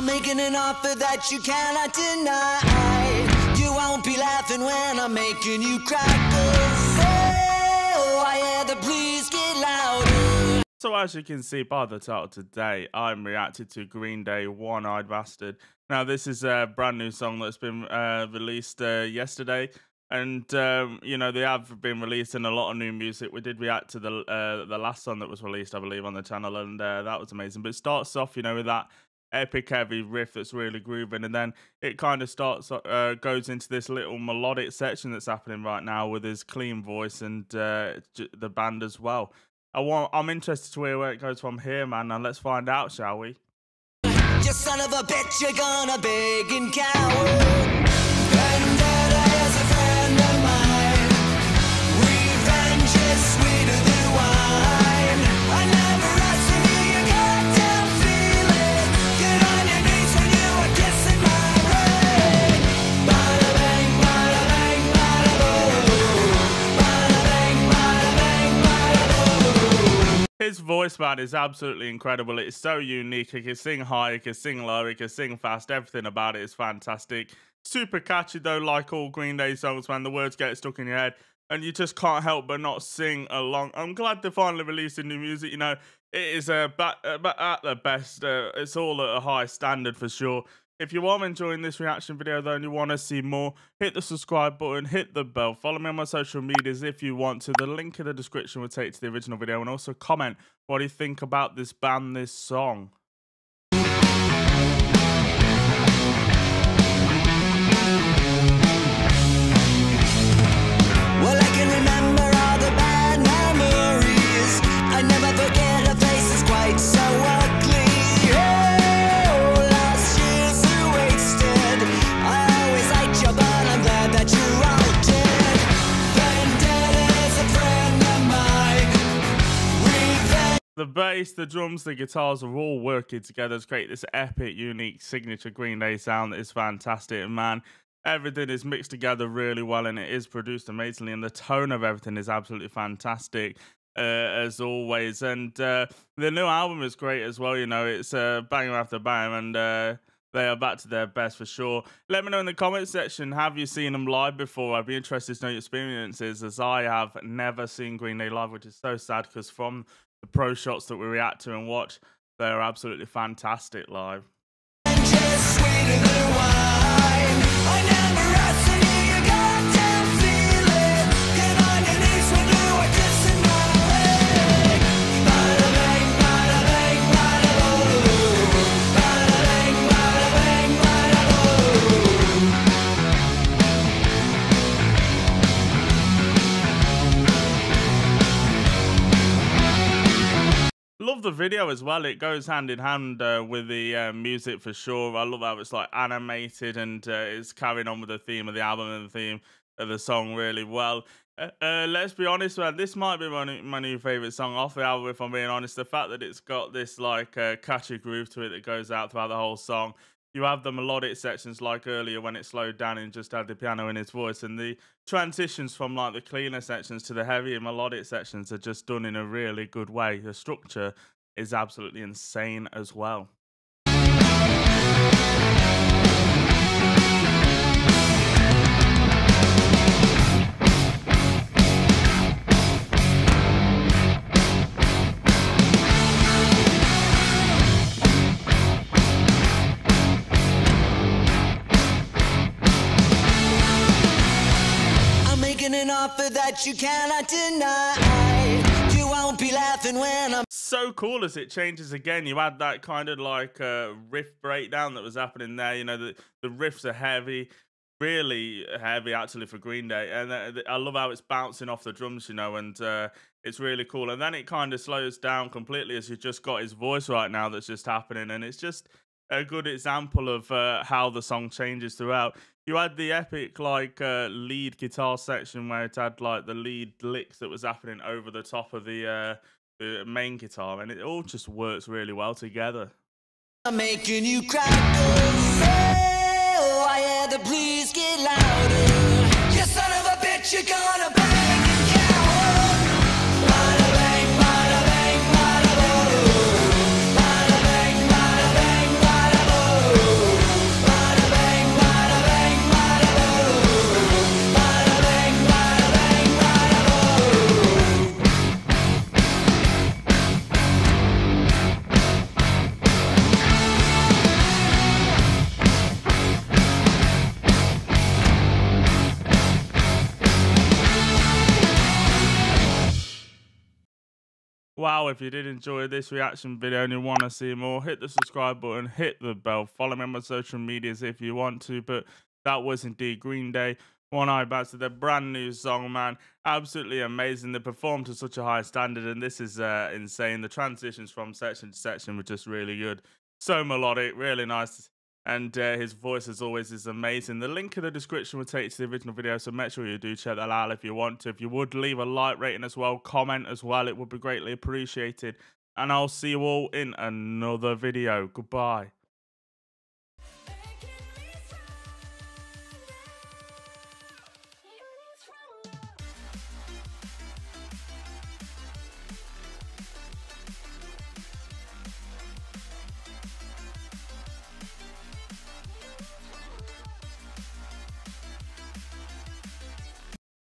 I'm making an offer that you cannot deny. You won't be laughing when I'm making you cry. Oh, I hear the please get louder. So as you can see by the title today, I'm reacting to Green Day, One Eyed Bastard. Now this is a brand new song that's been released yesterday. And, you know, they have been releasing a lot of new music. We did react to the last song that was released, I believe, on the channel, and that was amazing. But it starts off, you know, with that epic heavy riff that's really grooving, and then it kind of starts, goes into this little melodic section that's happening right now with his clean voice and the band as well. I'm interested to hear where it goes from here, man, and let's find out, shall we? You son of a bitch, you're gonna beg and cower. His voice, man, is absolutely incredible. It's so unique. He can sing high, he can sing low, he can sing fast. Everything about it is fantastic. Super catchy, though, like all Green Day songs, man. The words get stuck in your head, and you just can't help but not sing along. I'm glad they're finally releasing new music. You know, it is at the best. It's all at a high standard for sure. If you are enjoying this reaction video, though, and you want to see more, hit the subscribe button, hit the bell, follow me on my social medias if you want to. The link in the description will take you to the original video, and also comment what do you think about this band, this song. The bass, the drums, the guitars are all working together to create this epic, unique, signature Green Day sound that is fantastic, man. Everything is mixed together really well, and it is produced amazingly, and the tone of everything is absolutely fantastic, as always. And the new album is great as well, you know, it's banger after banger, and they are back to their best for sure. Let me know in the comment section, have you seen them live before? I'd be interested to know your experiences, as I have never seen Green Day live, which is so sad, because from the pro shots that we react to and watch, they're absolutely fantastic live. Love the video as well. It goes hand in hand with the music for sure. I love how it's like animated, and it's carrying on with the theme of the album and the theme of the song really well. Let's be honest, man, this might be my new favourite song off the album, if I'm being honest. The fact that it's got this like catchy groove to it that goes out throughout the whole song. You have the melodic sections like earlier when it slowed down and just had the piano in his voice, and the transitions from like the cleaner sections to the heavier melodic sections are just done in a really good way. The structure is absolutely insane as well. That you cannot deny. You won't be laughing when I'm so cool as it changes again. You had that kind of like riff breakdown that was happening there. You know, the riffs are heavy, really heavy actually for Green Day, and I love how it's bouncing off the drums, you know, and it's really cool. And then it kind of slows down completely as you just got his voice right now that's just happening, and it's just a good example of how the song changes throughout. You had the epic like lead guitar section where it had like the lead licks that was happening over the top of the main guitar, and it all just works really well together. I'm making you cry. Oh, I hear the please get louder. You son of a bitch, you're gonna bang and cower. Bada bang, bada bang, bada boo. Bada bang, bada bang, bada boo. Wow, if you did enjoy this reaction video and you want to see more, hit the subscribe button, hit the bell, follow me on my social medias if you want to. But that was indeed Green Day, One Eyed Bastard, their brand new song, man. Absolutely amazing. They performed to such a high standard, and this is insane. The transitions from section to section were just really good. So melodic, really nice. And his voice, as always, is amazing. The link in the description will take you to the original video, so make sure you do check that out if you want to. If you would, leave a like rating as well, comment as well. It would be greatly appreciated. And I'll see you all in another video. Goodbye.